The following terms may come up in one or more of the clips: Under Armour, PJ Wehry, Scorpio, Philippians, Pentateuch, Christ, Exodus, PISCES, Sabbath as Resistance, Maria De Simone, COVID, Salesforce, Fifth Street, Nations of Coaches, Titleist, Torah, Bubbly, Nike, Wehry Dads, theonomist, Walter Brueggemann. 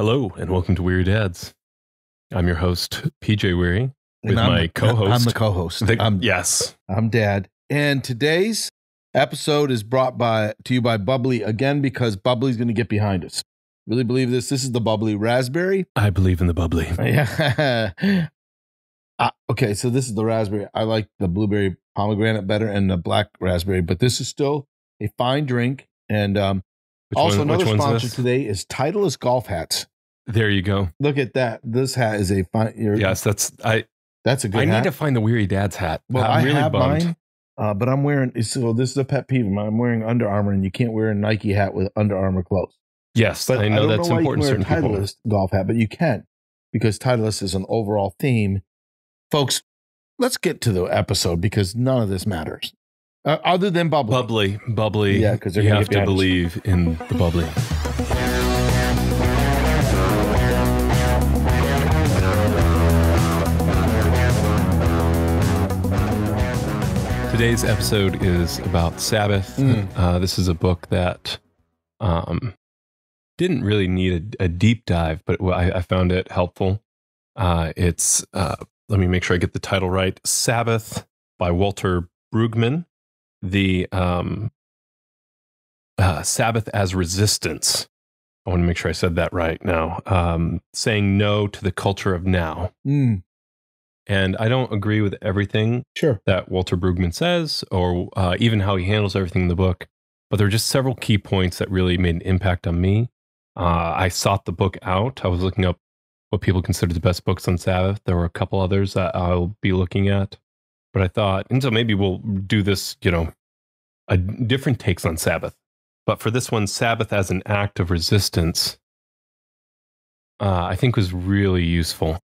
Hello, and welcome to Wehry Dads. I'm your host, PJ Wehry, with my co-host. I'm the co-host. Yes. I'm Dad. And today's episode is brought to you by Bubbly again, because Bubbly's going to get behind us. Really believe this. This is the Bubbly Raspberry. I believe in the Bubbly. Yeah. Okay, so this is the raspberry. I like the blueberry pomegranate better and the black raspberry, but this is still a fine drink. And another sponsor today is Titleist golf hats. There you go. Look at that. This hat is a fine. Yes, that's a good hat. I need to find the Wehry Dad's hat. Well, I'm really bummed. Mine, but I'm wearing, so this is a pet peeve of mine. I'm wearing Under Armour, and you can't wear a Nike hat with Under Armour clothes. Yes, but I know that's important to certain people. Titleist golf hat, but you can, because Titleist is an overall theme. Folks, let's get to the episode, because none of this matters. Other than Bubbly. Bubbly. Yeah, because you have to believe in the Bubbly. Today's episode is about Sabbath. This is a book that didn't really need a deep dive, but I found it helpful. Let me make sure I get the title right. Sabbath by Walter Brueggemann. The Sabbath as Resistance. I want to make sure I said that right now. Saying no to the culture of now. And I don't agree with everything that Walter Brueggemann says, or even how he handles everything in the book. But there are just several key points that really made an impact on me. I sought the book out. I was looking up what people consider the best books on Sabbath. There were a couple others that I'll be looking at. But I thought, and so maybe we'll do this, different takes on Sabbath. But for this one, Sabbath as an act of resistance, I think was really useful.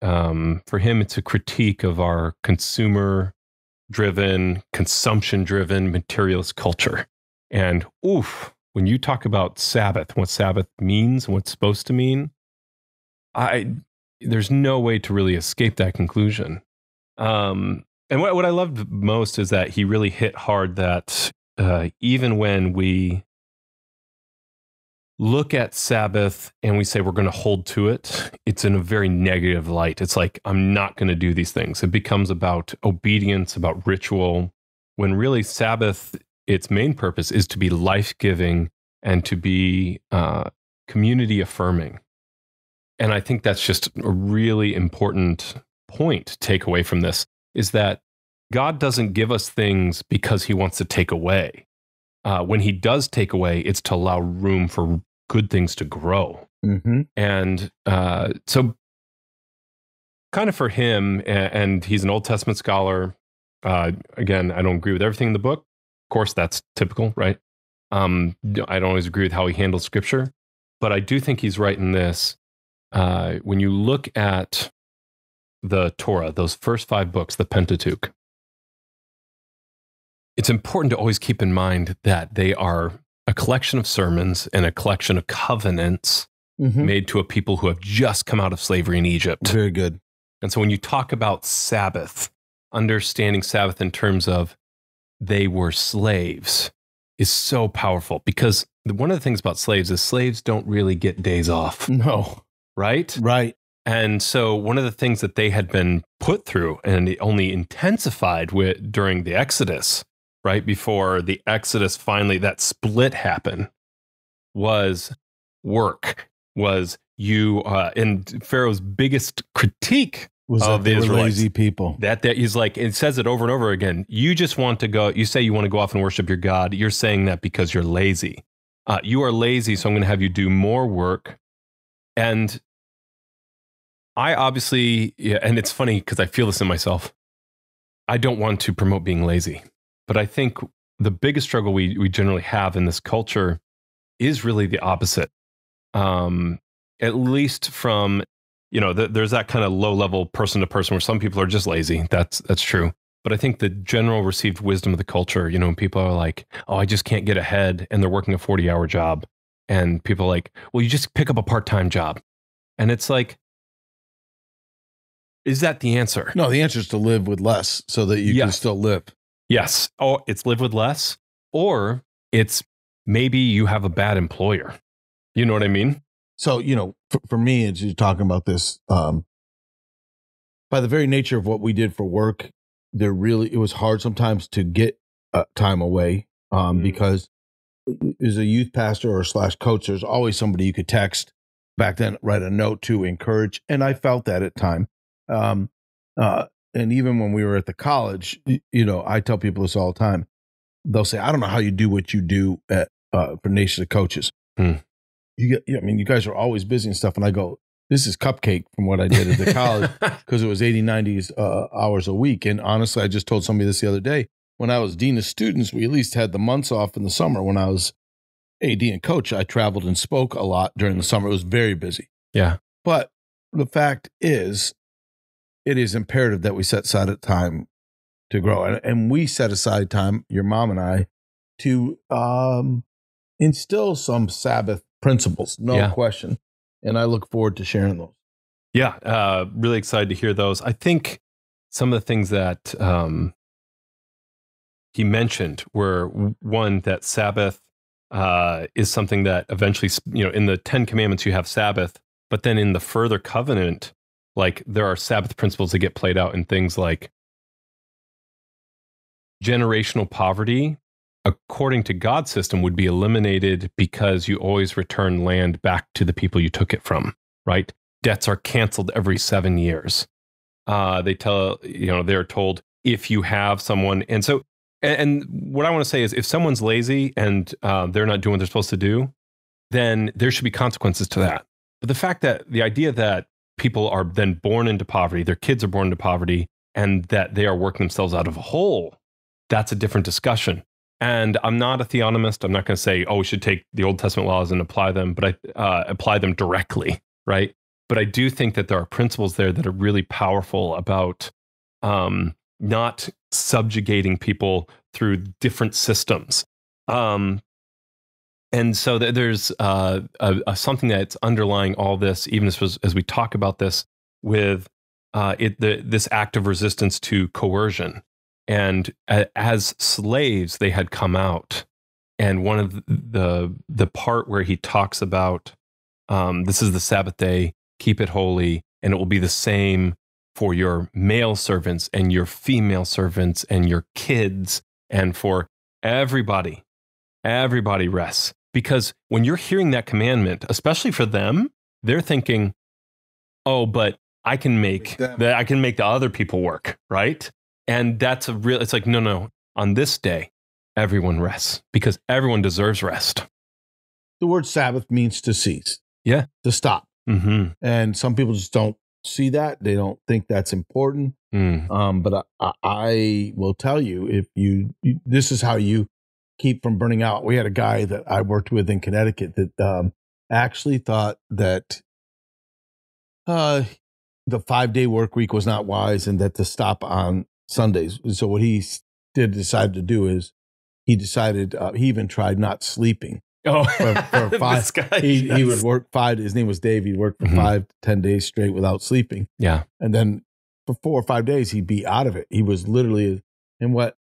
For him, it's a critique of our consumer-driven, consumption-driven, materialist culture. And when you talk about Sabbath, what Sabbath means, and what's supposed to mean, there's no way to really escape that conclusion. And what I loved most is that he really hit hard that even when we look at Sabbath and we say we're going to hold to it, it's in a very negative light. It's like, I'm not going to do these things. It becomes about obedience, about ritual, when really Sabbath, its main purpose is to be life-giving and to be community-affirming. And I think that's just a really important point to take away from this. Is that God doesn't give us things because he wants to take away. When he does take away, it's to allow room for good things to grow. And so kind of for him, and he's an Old Testament scholar. Again, I don't agree with everything in the book. Of course, that's typical, right? I don't always agree with how he handles scripture, but I do think he's right in this. When you look at the Torah, those first 5 books, the Pentateuch, it's important to always keep in mind that they are a collection of sermons and a collection of covenants made to a people who have just come out of slavery in Egypt. Very good. And so when you talk about Sabbath, understanding Sabbath in terms of they were slaves is so powerful, because one of the things about slaves is slaves don't really get days off. No. Right? Right. And so one of the things that they had been put through, and it only intensified during the Exodus, right before the Exodus, finally that split happened, was work, was and Pharaoh's biggest critique was of the Israelites, lazy people. That he's like, it says it over and over again, you just want to go, you say you want to go off and worship your God, you're saying that because you're lazy. You are lazy, so I'm going to have you do more work. And I obviously, and it's funny because I feel this in myself, I don't want to promote being lazy, but I think the biggest struggle we generally have in this culture is really the opposite. At least from, there's that kind of low level person to person where some people are just lazy. That's true. But I think the general received wisdom of the culture, people are like, oh, I just can't get ahead. And they're working a 40-hour job. And people are like, well, you just pick up a part-time job. And it's like, is that the answer? No, the answer is to live with less so that you can still live. Yes. Oh, it's live with less, or it's maybe you have a bad employer. You know what I mean? So, you know, for me, as you're talking about this, by the very nature of what we did for work, there really, it was hard sometimes to get time away because as a youth pastor or slash coach, there's always somebody you could text back then, write a note to, encourage. And I felt that at time. And even when we were at the college, you know, I tell people this all the time. They'll say, I don't know how you do what you do at for Nations of Coaches. I mean, you guys are always busy and stuff. And I go, this is cupcake from what I did at the college, because it was 80, 90 hours a week. And honestly, I just told somebody this the other day. When I was dean of students, we at least had the months off in the summer. When I was AD and coach, I traveled and spoke a lot during the summer. It was very busy. Yeah. But the fact is, it is imperative that we set aside time to grow. And we set aside time, your mom and I, to instill some Sabbath principles, no question. And I look forward to sharing those. Yeah, really excited to hear those. I think some of the things that he mentioned were, one, that Sabbath is something that eventually, you know, in the Ten Commandments you have Sabbath, but then in the further covenant, like there are Sabbath principles that get played out in things like generational poverty, according to God's system, would be eliminated because you always return land back to the people you took it from, right? Debts are canceled every 7 years. They tell, you know, they're told if you have someone. And so, and what I want to say is if someone's lazy and they're not doing what they're supposed to do, then there should be consequences to that. But the fact that the idea that people are then born into poverty, their kids are born into poverty, and that they are working themselves out of a hole, that's a different discussion. And I'm not a theonomist. I'm not going to say, oh, we should take the Old Testament laws and apply them, but I apply them directly, right? But I do think that there are principles there that are really powerful about not subjugating people through different systems. And so there's something that's underlying all this, even as we talk about this, with this act of resistance to coercion. And as slaves, they had come out. And one of the part where he talks about, this is the Sabbath day, keep it holy, and it will be the same for your male servants and your female servants and your kids and for everybody. Everybody rests. Because when you're hearing that commandment, especially for them, they're thinking, oh, but I can make the other people work, right? And that's a real, it's like, no, no, on this day, everyone rests because everyone deserves rest. The word Sabbath means to cease. Yeah. To stop. Mm-hmm. And some people just don't see that. They don't think that's important. Mm. But I will tell you, if you, this is how you keep from burning out. We had a guy that I worked with in Connecticut that actually thought that the 5-day work week was not wise and that to stop on Sundays. So what he did decide to do is he decided, he even tried not sleeping. Oh, for 5, he would work 5, his name was Dave, he worked for 5 to 10 days straight without sleeping. Yeah. And then for 4 or 5 days, he'd be out of it. He was literally, and what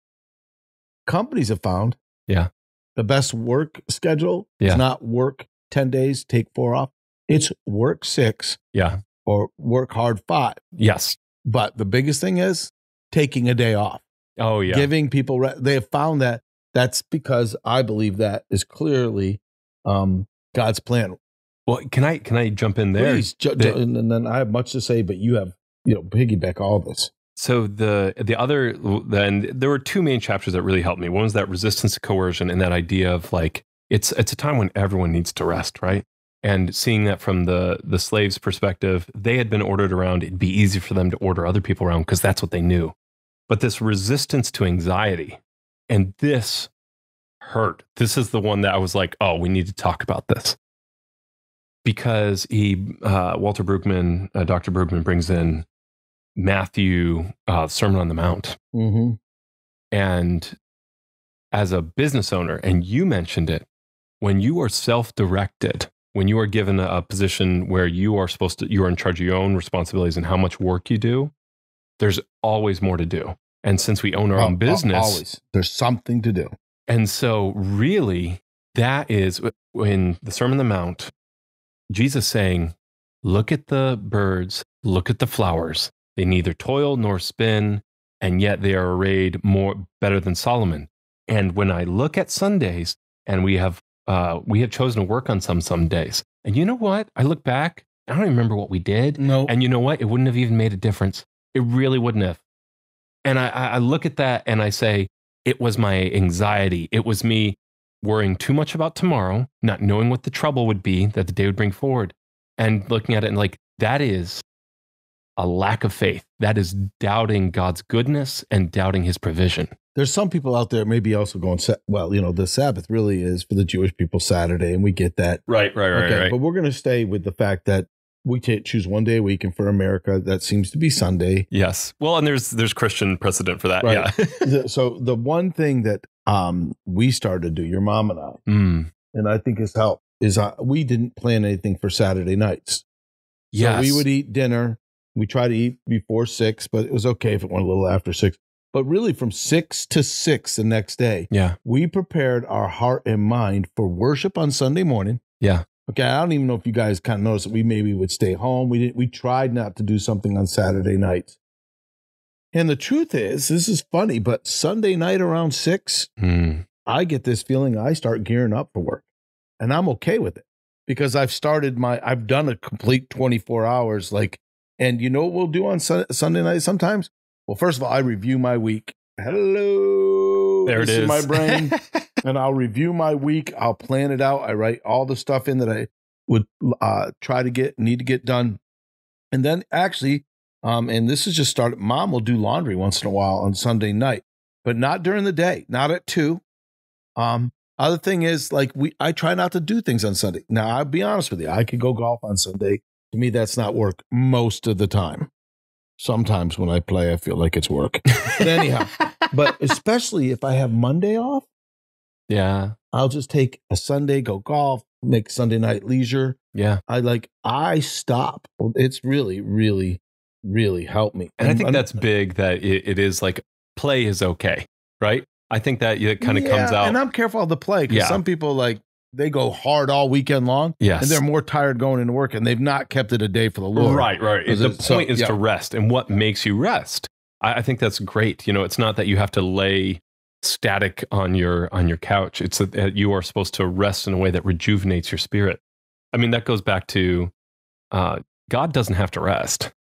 companies have found, yeah, the best work schedule is not work 10 days, take 4 off. It's work 6. Yeah. Or work hard 5. Yes. But the biggest thing is taking a day off. Oh, yeah. Giving people, they have found that that's because I believe that is clearly God's plan. Well, can I jump in there? Please, and then I have much to say, but you have, you know, piggyback all this. So the other, then there were 2 main chapters that really helped me. One was that resistance to coercion and that idea of like, it's a time when everyone needs to rest, right? And seeing that from the slaves' perspective, they had been ordered around. It'd be easy for them to order other people around because that's what they knew. But this resistance to anxiety, and this hurt. This is the one that I was like, oh, we need to talk about this. Because he, Walter Brueggemann, Dr. Brueggemann brings in Matthew, Sermon on the Mount. Mm-hmm. And as a business owner, and you mentioned it, when you are self-directed, when you are given a position where you are supposed to, you are in charge of your own responsibilities and how much work you do, there's always more to do. And since we own our own business, always, there's something to do. And so really that is, in the Sermon on the Mount, Jesus saying, look at the birds, look at the flowers. They neither toil nor spin, and yet they are arrayed more better than Solomon. And when I look at Sundays, and we have chosen to work on some days. And you know what? I look back, I don't remember what we did. No. And you know what? It wouldn't have even made a difference. It really wouldn't have. And I look at that and I say, it was my anxiety. It was me worrying too much about tomorrow, not knowing what the trouble would be that the day would bring forward. And looking at it and like, that is a lack of faith. That is doubting God's goodness and doubting his provision. There's some people out there maybe also going, well, you know, the Sabbath really is for the Jewish people Saturday, and we get that. Right. But we're going to stay with the fact that we choose one day a week, and for America, that seems to be Sunday. Yes. Well, and there's Christian precedent for that. Right. Yeah. So the one thing that we started to do, your mom and I, and I think has helped, is we didn't plan anything for Saturday nights. Yeah. So we would eat dinner. We tried to eat before 6, but it was okay if it went a little after 6. But really from 6 to 6 the next day, yeah, we prepared our heart and mind for worship on Sunday morning. Yeah. Okay. I don't even know if you guys kind of noticed that we maybe would stay home. We tried not to do something on Saturday night. And the truth is, this is funny, but Sunday night around 6, I get this feeling I start gearing up for work, and I'm okay with it because I've done a complete 24 hours. Like, and you know what we'll do on Sunday night sometimes? Well, first of all, I review my week. Hello. There it is. This is my brain. And I'll review my week. I'll plan it out. I write all the stuff in that I would need to get done. And then actually, and this is just started, Mom will do laundry once in a while on Sunday night, but not during the day, not at 2. Other thing is, like, I try not to do things on Sunday. Now, I'll be honest with you. I could go golf on Sunday. To me, that's not work most of the time. Sometimes when I play, I feel like it's work. But anyhow, but especially if I have Monday off, yeah, I'll just take a Sunday, go golf, make Sunday night leisure. Yeah, I stop. It's really, really, really helped me. And I think that's big. That it is like play is okay, right? I think that it kind of comes out. And I'm careful of the play because some people they go hard all weekend long, yes, and they're more tired going into work, and they've not kept it a day for the Lord. Right. The point is to rest, and what makes you rest? I think that's great. You know, it's not that you have to lay static on your couch. It's that you are supposed to rest in a way that rejuvenates your spirit. I mean, that goes back to God doesn't have to rest,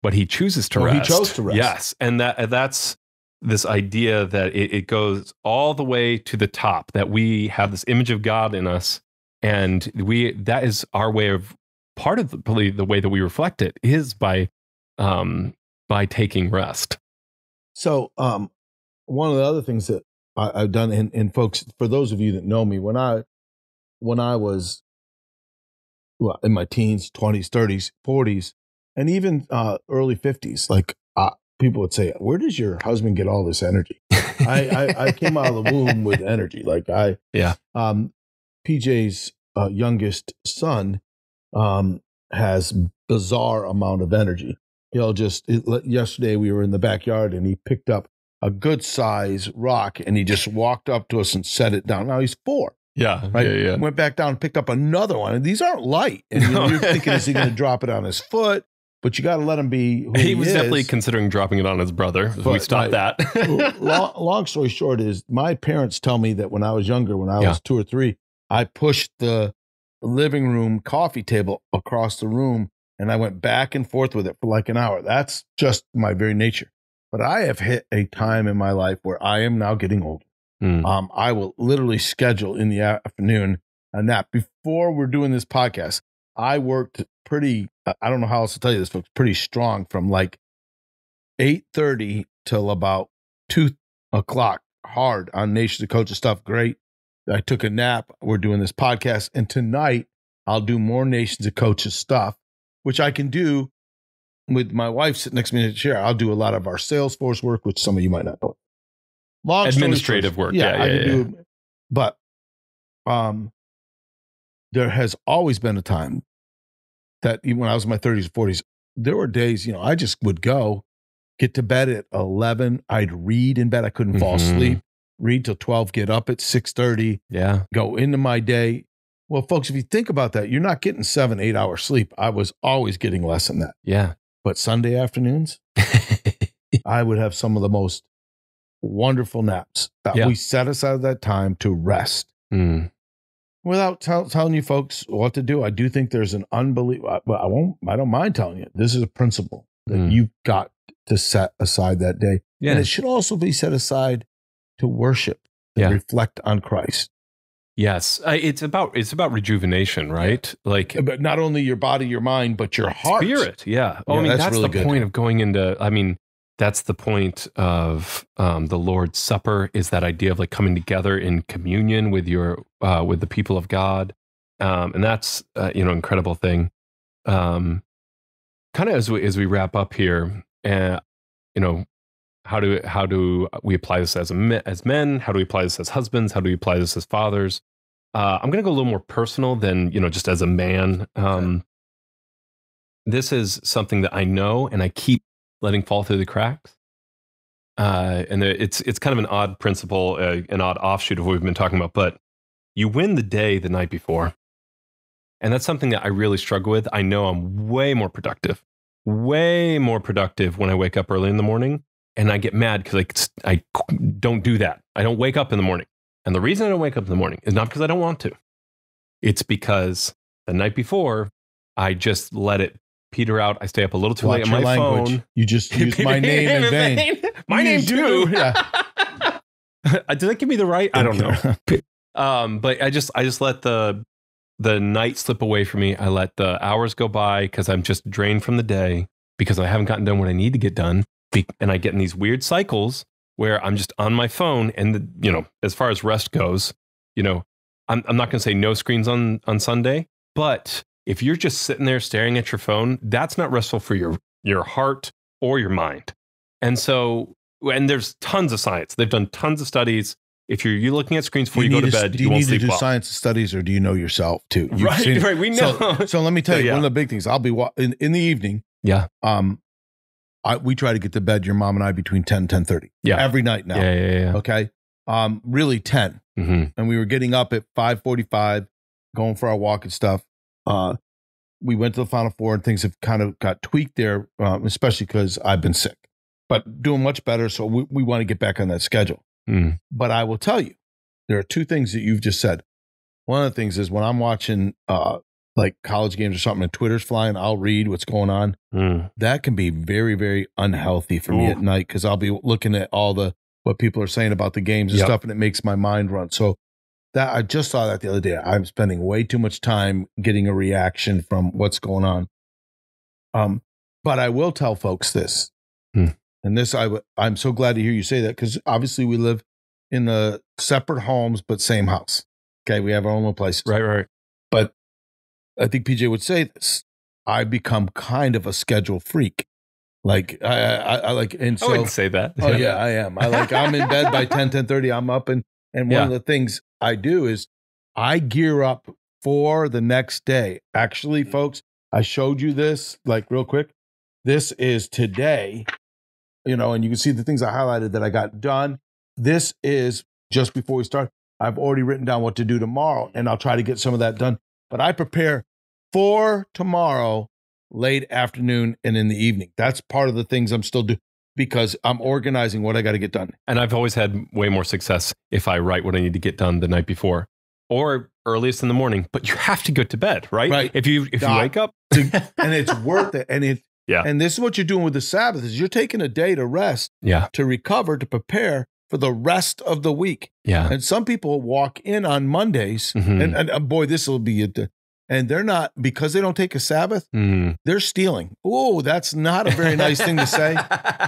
but He chooses to rest. He chose to rest. Yes, and that's this idea that it goes all the way to the top, that we have this image of God in us, and that is our way of, part of the way that we reflect it is by taking rest. So one of the other things that I've done, and folks, for those of you that know me, when I was in my teens, 20s, 30s, 40s, and even early 50s, people would say, where does your husband get all this energy? I came out of the womb with energy. PJ's youngest son has bizarre amount of energy. He'll yesterday we were in the backyard and he picked up a good size rock and he just walked up to us and set it down. Now he's 4. Yeah. Right. Yeah. Went back down and picked up another one. And these aren't light. And you're thinking, is he going to drop it on his foot? But you got to let him be who he was is. Definitely considering dropping it on his brother. But we stopped that. long story short is my parents tell me that when I was younger, when I was 2 or 3, I pushed the living room coffee table across the room and I went back and forth with it for like an hour. That's just my very nature. But I have hit a time in my life where I am now getting older. I will literally schedule in the afternoon a nap. Before we're doing this podcast, I worked I don't know how else to tell you this, folks, pretty strong from like 8:30 till about 2 o'clock hard on Nations of Coaches stuff. Great. I took a nap. We're doing this podcast. And tonight I'll do more Nations of Coaches stuff, which I can do with my wife sitting next to me in the chair. I'll do a lot of our Salesforce work, which some of you might not know. Administrative work. Yeah, I can do. But there has always been a time that even when I was in my 30s and 40s, there were days, you know, I just would get to bed at 11. I'd read in bed. I couldn't fall asleep, read till 12, get up at 6:30, go into my day, Well, folks, if you think about that, you're not getting 7-8 hours sleep. I was always getting less than that. Yeah. But Sunday afternoons, I would have some of the most wonderful naps that we set aside that time to rest. Mm. Without telling you folks what to do, I do think there's an unbelievable, well, I don't mind telling you, this is a principle that you've got to set aside that day. Yeah. And it should also be set aside to worship and reflect on Christ. Yes. It's about rejuvenation, right? Like, but not only your body, your mind, but your heart. Spirit. Yeah. Oh, yeah, I mean, that's really the good point of going into, I mean, that's the point of the Lord's Supper, is that idea of like coming together in communion with your, with the people of God. And that's, you know, incredible thing. Kind of as we wrap up here, you know, how do we apply this as men? How do we apply this as husbands? How do we apply this as fathers? I'm going to go a little more personal than, you know, just as a man. This is something that I know and I keep letting fall through the cracks. And it's kind of an odd principle, an odd offshoot of what we've been talking about, but you win the day the night before. And that's something that I really struggle with. I know I'm way more productive when I wake up early in the morning, and I get mad because I don't do that. I don't wake up in the morning. And the reason I don't wake up in the morning is not because I don't want to. It's because the night before, I just let it peter out. I stay up a little too late on my phone. You just use my name in vain. My name too. Yeah. Did that give me the right? I don't know. But I just let the night slip away from me. I let the hours go by because I'm just drained from the day because I haven't gotten done what I need to get done. And I get in these weird cycles where I'm just on my phone. And you know, as far as rest goes, you know, I'm not going to say no screens on Sunday, but if you're just sitting there staring at your phone, that's not restful for your heart or your mind. And so, and there's tons of science. They've done tons of studies. If you're looking at screens before you go to bed, you won't sleep well. Do you need to do science studies, or do you know yourself too? Right, we know. So let me tell you, one of the big things, I'll be in the evening. Yeah. We try to get to bed, your mom and I, between 10 and 10:30. Yeah. Every night now. Yeah. Okay. Really 10. Mm-hmm. And we were getting up at 5:45, going for our walk and stuff. We went to the Final Four, and things have kind of got tweaked there, especially because I've been sick, but doing much better. So we want to get back on that schedule. Mm. But I will tell you, there are two things that you've just said. One of the things is when I'm watching like college games or something and Twitter's flying, I'll read what's going on. Mm. That can be very, very unhealthy for me at night, because I'll be looking at all what people are saying about the games and stuff, and it makes my mind run. So that, I just saw that the other day. I'm spending way too much time getting a reaction from what's going on. But I will tell folks this, and this I'm so glad to hear you say that, because obviously we live in the separate homes but same house. Okay, we have our own little places. Right. But I think PJ would say this. I become kind of a schedule freak. Like I like, and so I wouldn't say that. Oh yeah, I am. I'm in bed by 10:30. I'm up and one of the things I do is I gear up for the next day. Actually, folks, I showed you this like real quick. This is today, you know, and you can see the things I highlighted that I got done. This is just before we start. I've already written down what to do tomorrow, and I'll try to get some of that done. But I prepare for tomorrow, late afternoon and in the evening. That's part of the things I'm still doing, because I'm organizing what I got to get done. And I've always had way more success if I write what I need to get done the night before or earliest in the morning. But you have to go to bed, right? Right. If you wake up. And it's worth it. And and this is what you're doing with the Sabbath, is you're taking a day to rest, to recover, to prepare for the rest of the week. Yeah. And some people walk in on Mondays, and boy, this will be a... And they're not, because they don't take a Sabbath, they're stealing. Oh, that's not a very nice thing to say,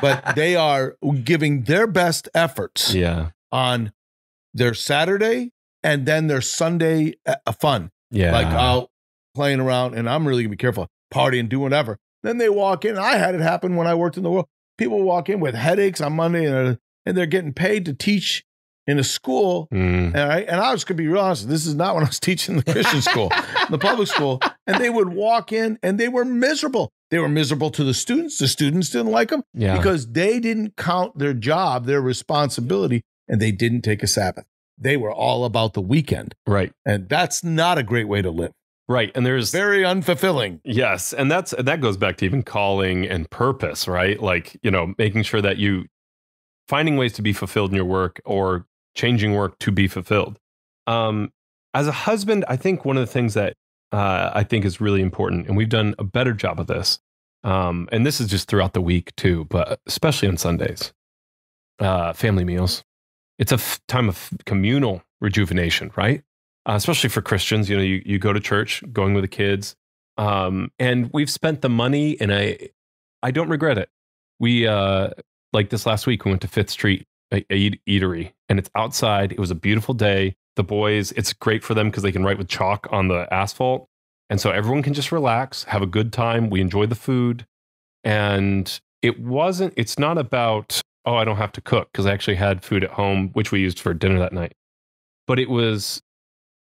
but they are giving their best efforts on their Saturday and then their Sunday fun. Yeah. Like out playing around, and I'm really gonna be careful, party and do whatever. Then they walk in. I had it happen when I worked in the world. People walk in with headaches on Monday, and they're getting paid to teach in a school, and I was going to be real honest, this is not when I was teaching the Christian school, the public school, and they would walk in and they were miserable. They were miserable to the students. The students didn't like them because they didn't count their job, their responsibility, and they didn't take a Sabbath. they were all about the weekend. Right. And that's not a great way to live. Right. And there's very unfulfilling. Yes. And that goes back to even calling and purpose, right? Like, you know, making sure that you finding ways to be fulfilled in your work or changing work to be fulfilled. As a husband, I think one of the things that I think is really important, and we've done a better job of this, and this is just throughout the week too, but especially on Sundays, family meals. It's a time of communal rejuvenation, right? Especially for Christians, you know, you go to church, going with the kids, and we've spent the money, and I don't regret it. We like this last week, we went to Fifth Street, a eatery, and it's outside. It was a beautiful day. The boys, it's great for them because they can write with chalk on the asphalt. And so everyone can just relax, have a good time. We enjoy the food. And it's not about, oh, I don't have to cook, because I actually had food at home, which we used for dinner that night. But it was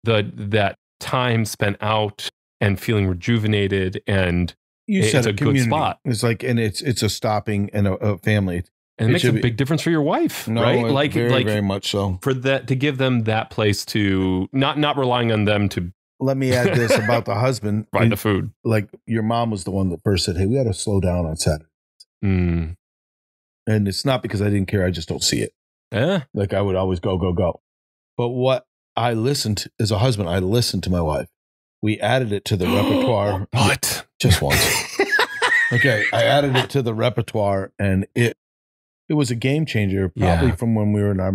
that time spent out and feeling rejuvenated, and it's a good spot. It's like, and it's a stopping and a family. And it makes a big difference for your wife, right? Like, very much so. For that, to give them that place to not relying on them to. Let me add this about the husband. Find the food. Like, your mom was the one that first said, "Hey, we got to slow down on Saturday." Mm. And it's not because I didn't care. I just don't see it. Eh? Like, I would always go, go, go. But what I listened to, as a husband, I listened to my wife. We added it to the repertoire. What? Just once. Okay, I added it to the repertoire, and it was a game changer, probably, yeah, from when we were in our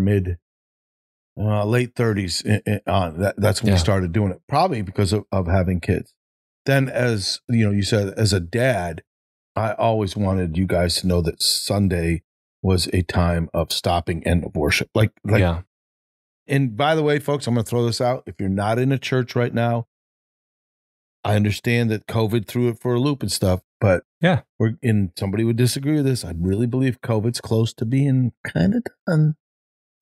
late 30s on. That's when, yeah, we started doing it, probably because of having kids. Then, as you know, you said, as a dad, I always wanted you guys to know that Sunday was a time of stopping and of worship. Like, yeah. And by the way, folks, I'm going to throw this out. If you're not in a church right now, I understand that COVID threw it for a loop and stuff, but yeah, somebody would disagree with this. I really believe COVID's close to being kind of done.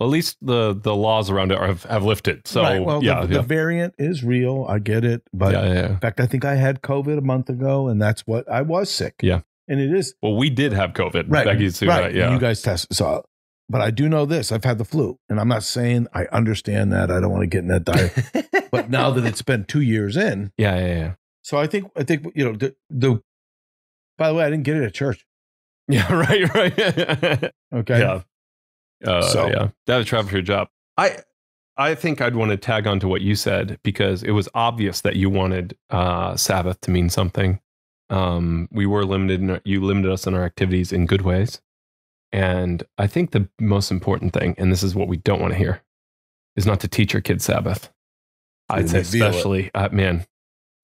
At least the laws around it have lifted. So right. Well, yeah, the variant is real. I get it, but in fact, I think I had COVID a month ago, and that's what I was sick. Yeah, and it is. Well, we did have COVID. Right, Becky's too, right. Yeah, and you guys tested. So, but I do know this: I've had the flu, and I'm not saying I understand that. I don't want to get in that diet. But now that it's been 2 years in, yeah. So I think you know the. By the way, I didn't get it at church. Yeah, right. Okay. Yeah. So yeah, that was travel for your job. I think I'd want to tag on to what you said, because it was obvious that you wanted Sabbath to mean something. We were limited. You limited us in our activities in good ways, and I think the most important thing, and this is what we don't want to hear, is not to teach your kids Sabbath. I'd say especially, man,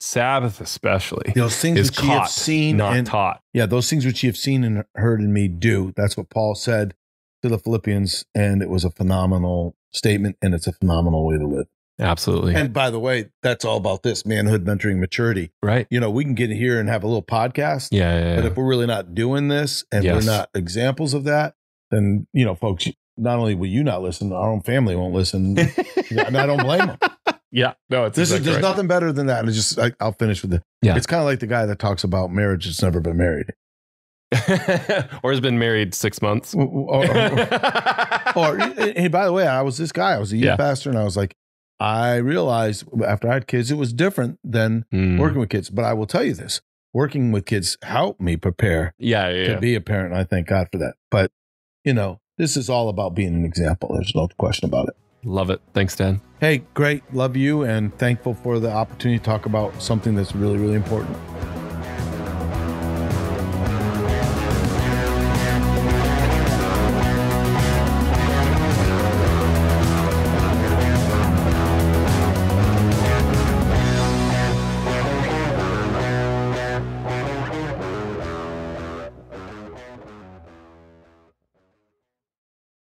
Sabbath especially. Those things which you have seen, not taught. Yeah, those things which you have seen and heard in me do. That's what Paul said to the Philippians, and it was a phenomenal statement, and it's a phenomenal way to live. Absolutely. And by the way, that's all about this: manhood, mentoring, maturity. Right. You know, we can get here and have a little podcast. Yeah. But if we're really not doing this, and we're not examples of that, then, you know, folks, not only will you not listen, our own family won't listen. And I don't blame them. Yeah, no, it's this exactly is there's right. Nothing better than that. And it's just, I'll finish with it. Yeah, it's kind of like the guy that talks about marriage that's never been married, or has been married 6 months. Or hey, by the way, I was this guy. I was a youth pastor, and I was like, I realized after I had kids, it was different than working with kids. But I will tell you this: working with kids helped me prepare. To be a parent. And I thank God for that. But you know, this is all about being an example. There's no question about it. Love it. Thanks, Dan. Hey, great. Love you, and thankful for the opportunity to talk about something that's really, really important.